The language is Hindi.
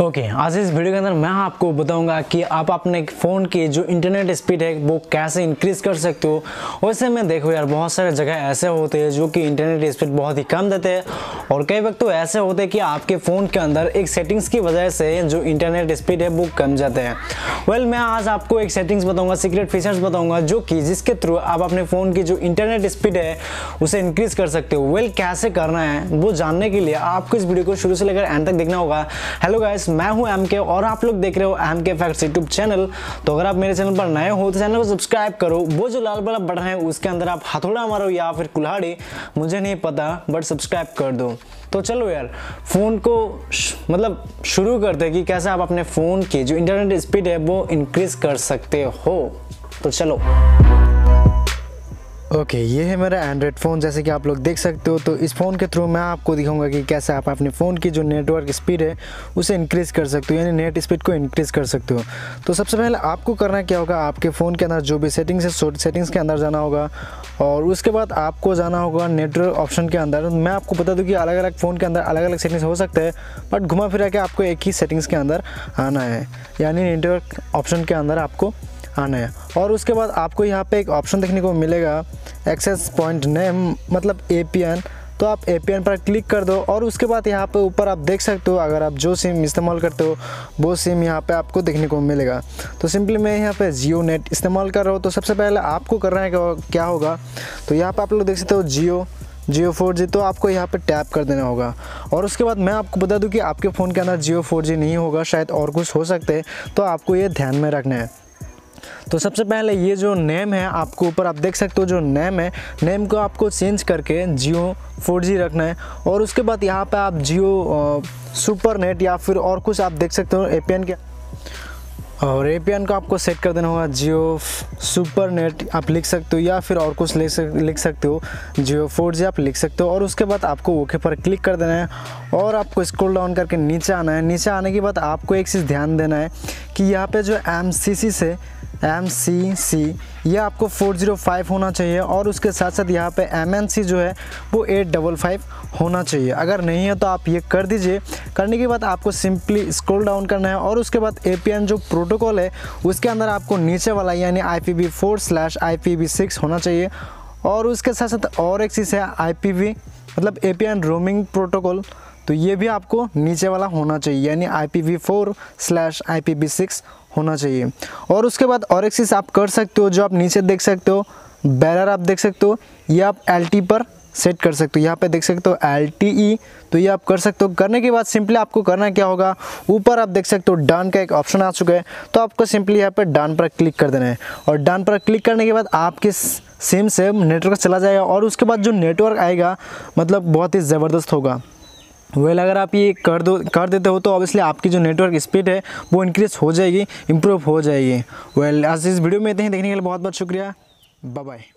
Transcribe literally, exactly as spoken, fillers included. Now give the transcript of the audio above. ओके okay, आज इस वीडियो के अंदर मैं आपको बताऊंगा कि आप अपने फ़ोन की जो इंटरनेट स्पीड है वो कैसे इंक्रीज़ कर सकते हो। वैसे मैं देखो यार बहुत सारे जगह ऐसे होते हैं जो कि इंटरनेट स्पीड बहुत ही कम देते हैं और कई वक्त तो ऐसे होते हैं कि आपके फ़ोन के अंदर एक सेटिंग्स की वजह से जो इंटरनेट स्पीड है वो कम जाते हैं। वेल well, मैं आज आपको एक सेटिंग्स बताऊँगा, सीक्रेट फीचर्स बताऊँगा जो कि जिसके थ्रू आप अपने फ़ोन की जो इंटरनेट स्पीड है उसे इंक्रीज़ कर सकते हो। वेल well, कैसे करना है वो जानने के लिए आपको इस वीडियो को शुरू से लेकर एंड तक देखना होगा। हेलो गाइस, मैं हूं एमके और आप लोग देख रहे हो एमके फैक्ट्स यूट्यूब चैनल। तो अगर आप मेरे चैनल पर नए हो तो चैनल को सब्सक्राइब करो, वो जो लाल वाला बटन है उसके अंदर आप हथौड़ा मारो या फिर कुल्हाड़ी, मुझे नहीं पता, बट सब्सक्राइब कर दो। तो चलो यार फ़ोन को मतलब शुरू करते हैं कि कैसे आप अपने फ़ोन की जो इंटरनेट स्पीड है वो इंक्रीज़ कर सकते हो। तो चलो ओके okay, ये है मेरा एंड्रॉयड फ़ोन, जैसे कि आप लोग देख सकते हो। तो इस फ़ोन के थ्रू मैं आपको दिखाऊंगा कि कैसे आप अपने फ़ोन की जो नेटवर्क स्पीड है उसे इंक्रीज़ कर सकते हो, यानी नेट स्पीड को इंक्रीज़ कर सकते हो। तो सबसे पहले आपको करना क्या होगा, आपके फ़ोन के अंदर जो भी सेटिंग्स है सेटिंग्स के अंदर जाना होगा और उसके बाद आपको जाना होगा नेटवर्क ऑप्शन के अंदर। मैं आपको बता दूँ कि अलग अलग फ़ोन के अंदर अलग अलग सेटिंग्स हो सकते हैं, बट घुमा फिरा के आपको एक ही सेटिंग्स के अंदर आना है, यानी नेटवर्क ऑप्शन के अंदर आपको आना है। और उसके बाद आपको यहाँ पे एक ऑप्शन देखने को मिलेगा एक्सेस पॉइंट नेम, मतलब ए पी एन। तो आप ए पी एन पर क्लिक कर दो और उसके बाद यहाँ पे ऊपर आप देख सकते हो, अगर आप जो सिम इस्तेमाल करते हो वो सिम यहाँ पे आपको देखने को मिलेगा। तो सिंपली मैं यहाँ पे जियो नेट इस्तेमाल कर रहा हूँ। तो सबसे पहले आपको करना है क्या होगा, तो यहाँ पर आप लोग देख सकते हो जियो जियो फोर जी, तो आपको यहाँ पे टैप कर देना होगा। और उसके बाद मैं आपको बता दूँ कि आपके फ़ोन के अंदर जियो फोर जी नहीं होगा, शायद और कुछ हो सकते हैं, तो आपको ये ध्यान में रखना है। तो सबसे पहले ये जो नेम है आपको ऊपर आप देख सकते हो, जो नेम है नेम को आपको चेंज करके जियो फोर जी रखना है। और उसके बाद यहाँ पे आप जियो सुपर नेट या फिर और कुछ आप देख सकते हो ए पी एन के, और ए पी एन को आपको सेट कर देना होगा जियो सुपर नेट आप लिख सकते हो या फिर और कुछ लिख सकते हो, जियो फोर जी आप लिख सकते हो। और उसके बाद आपको ओके पर क्लिक कर देना है और आपको स्क्रॉल डाउन करके नीचे आना है। नीचे आने के बाद आपको एक चीज़ ध्यान देना है कि यहाँ पे जो एम सी सी से एम सी सी यह आपको फोर जीरो फाइव होना चाहिए और उसके साथ साथ यहाँ पे एम एन सी जो है वो एट डबल फाइव होना चाहिए। अगर नहीं है तो आप ये कर दीजिए। करने के बाद आपको सिंपली स्क्रॉल डाउन करना है और उसके बाद ए पी एन जो प्रोटोकॉल है उसके अंदर आपको नीचे वाला यानी I P V four slash I P V six होना चाहिए। और उसके साथ साथ और एक चीज़ है आई पी वी मतलब A P N roaming protocol, तो ये भी आपको नीचे वाला होना चाहिए यानी I P V four slash I P V six होना चाहिए। और उसके बाद और एक चीज़ आप कर सकते हो, जो आप नीचे देख सकते हो बैरर आप देख सकते हो, ये आप एल टी ई पर सेट कर सकते हो। यहाँ पे देख सकते हो एल टी ई, तो ये आप कर सकते हो। करने के बाद सिंपली आपको करना क्या होगा, ऊपर आप देख सकते हो डन का एक ऑप्शन आ चुका है, तो आपको सिंपली यहाँ पे डन पर क्लिक कर देना है। और डन पर क्लिक करने के बाद आपके सिम से नेटवर्क चला जाएगा और उसके बाद जो नेटवर्क आएगा मतलब बहुत ही ज़बरदस्त होगा। वेल अगर आप ये कर दो कर देते हो तो ऑब्वियसली आपकी जो नेटवर्क स्पीड है वो इंक्रीज़ हो जाएगी, इम्प्रूव हो जाएगी। वेल आज इस वीडियो में इतने ही, देखने के लिए बहुत बहुत शुक्रिया, बाय बाय।